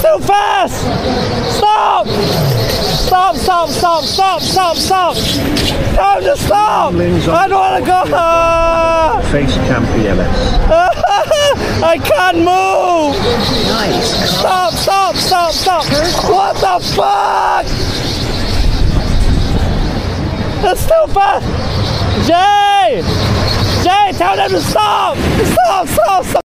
It's too fast! Stop! Stop, stop, stop, stop, stop, stop! Time to stop! I don't want to go! Face cam PLS. I can't move! Nice. Stop, stop, stop, stop! What the fuck? That's too fast! Jay! Jay, tell them to stop! Stop, stop, stop!